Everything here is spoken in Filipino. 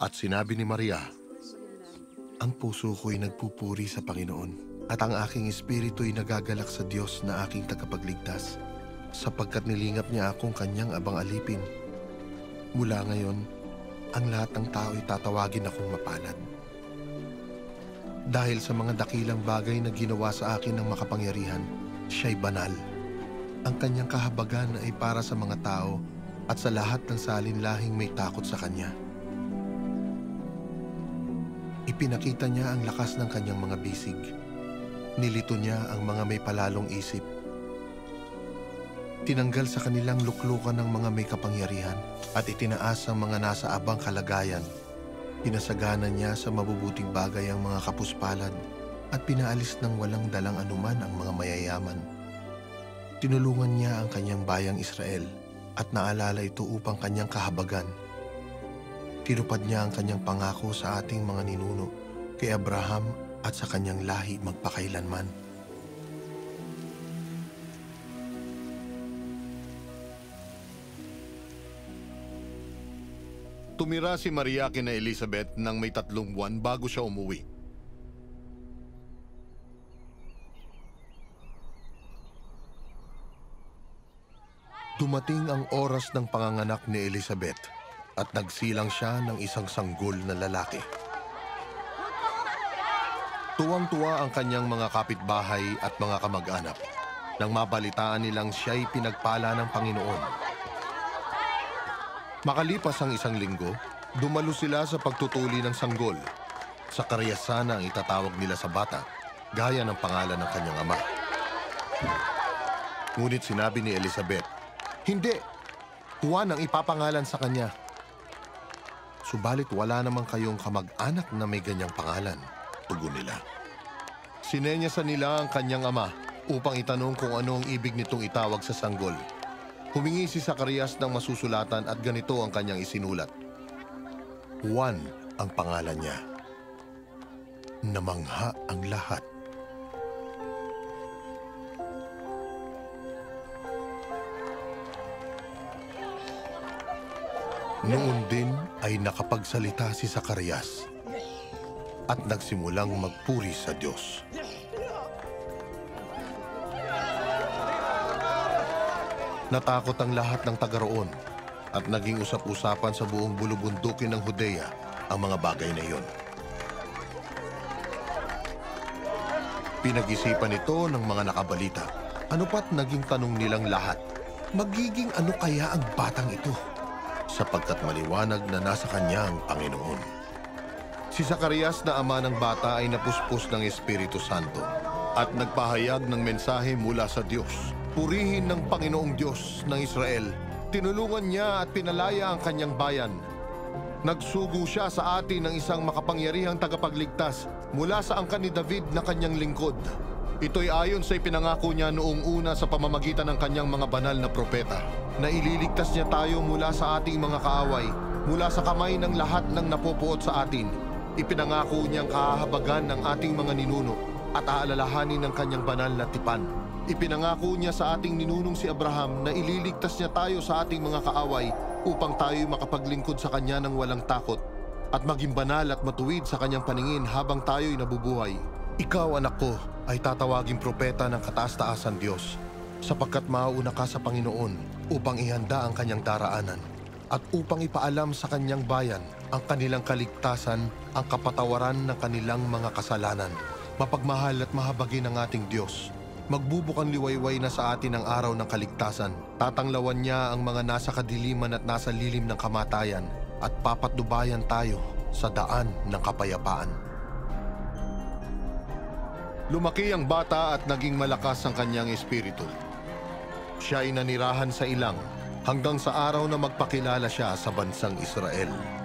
At sinabi ni Maria, ang puso ko'y nagpupuri sa Panginoon, at ang aking espiritu'y nagagalak sa Diyos na aking tagapagligtas, sapagkat nilingap niya akong kanyang abang-alipin. Mula ngayon, ang lahat ng tao'y tatawagin akong mapalad. Dahil sa mga dakilang bagay na ginawa sa akin ng makapangyarihan, siya'y banal. Ang kanyang kahabagan ay para sa mga tao at sa lahat ng salinlahing may takot sa kanya. Ipinakita niya ang lakas ng kanyang mga bisig. Nilito niya ang mga may palalong isip. Tinanggal sa kanilang luklukan ng mga may kapangyarihan at itinaas ang mga nasa abang kalagayan. Pinasagana niya sa mabubuting bagay ang mga kapuspalan at pinaalis ng walang dalang anuman ang mga mayayaman. Tinulungan niya ang kanyang bayang Israel at naalala ito upang kanyang kahabagan. Tinupad niya ang kanyang pangako sa ating mga ninuno, kay Abraham at sa kanyang lahi magpakailanman. Tumira si Maria kina Elizabeth nang may 3 buwan bago siya umuwi. Dumating ang oras ng panganganak ni Elizabeth, at nagsilang siya ng isang sanggol na lalaki. Tuwang-tuwa ang kanyang mga kapitbahay at mga kamag-anak nang mabalitaan nilang siya'y pinagpala ng Panginoon. Makalipas ang 1 linggo, dumalo sila sa pagtutuli ng sanggol. Sa Karyasana ang itatawag nila sa bata, gaya ng pangalan ng kanyang ama. Ngunit sinabi ni Elizabeth, "Hindi! Juan ang ipapangalan sa kanya." "Subalit wala naman kayong kamag-anak na may ganyang pangalan," tugon nila. Sinenyasan nila ang kanyang ama upang itanong kung ano ang ibig nitong itawag sa sanggol. Humingi si Zacarias ng masusulatan at ganito ang kanyang isinulat. Juan ang pangalan niya. Namangha ang lahat. Noon din ay nakapagsalita si Zacarias at nagsimulang magpuri sa Diyos. Natakot ang lahat ng taga roon at naging usap-usapan sa buong bulubundukin ng Judea ang mga bagay na iyon. Pinag-isipan ito ng mga nakabalita. Ano pat naging tanong nilang lahat, magiging ano kaya ang batang ito? Sapagkat maliwanag na nasa kanya ang Panginoon. Si Zacarias na ama ng bata ay napuspos ng Espiritu Santo at nagpahayag ng mensahe mula sa Diyos. Purihin ng Panginoong Diyos ng Israel. Tinulungan niya at pinalaya ang kanyang bayan. Nagsugo siya sa atin ng isang makapangyarihang tagapagligtas mula sa angkan ni David na kanyang lingkod. Ito'y ayon sa ipinangako niya noong una sa pamamagitan ng kanyang mga banal na propeta, na ililigtas niya tayo mula sa ating mga kaaway, mula sa kamay ng lahat ng napopoot sa atin. Ipinangako niyang kahahabagan ng ating mga ninuno at aalalahanin ng kanyang banal na tipan. Ipinangako niya sa ating ninunong si Abraham na ililigtas niya tayo sa ating mga kaaway upang tayo'y makapaglingkod sa kanya ng walang takot at maging banal at matuwid sa kanyang paningin habang tayo'y nabubuhay. Ikaw, anak ko, ay tatawaging propeta ng kataas-taasan Diyos, sapagkat mauuna ka sa Panginoon upang ihanda ang kanyang daraanan at upang ipaalam sa kanyang bayan ang kanilang kaligtasan, ang kapatawaran ng kanilang mga kasalanan. Mapagmahal at mahabagin ang ating Diyos. Magbubukang liwayway na sa atin ang araw ng kaligtasan. Tatanglawan niya ang mga nasa kadiliman at nasa lilim ng kamatayan at papatnubayan tayo sa daan ng kapayapaan. Lumaki ang bata at naging malakas ang kanyang espiritu. Siya ay nanirahan sa ilang hanggang sa araw na magpakilala siya sa bansang Israel.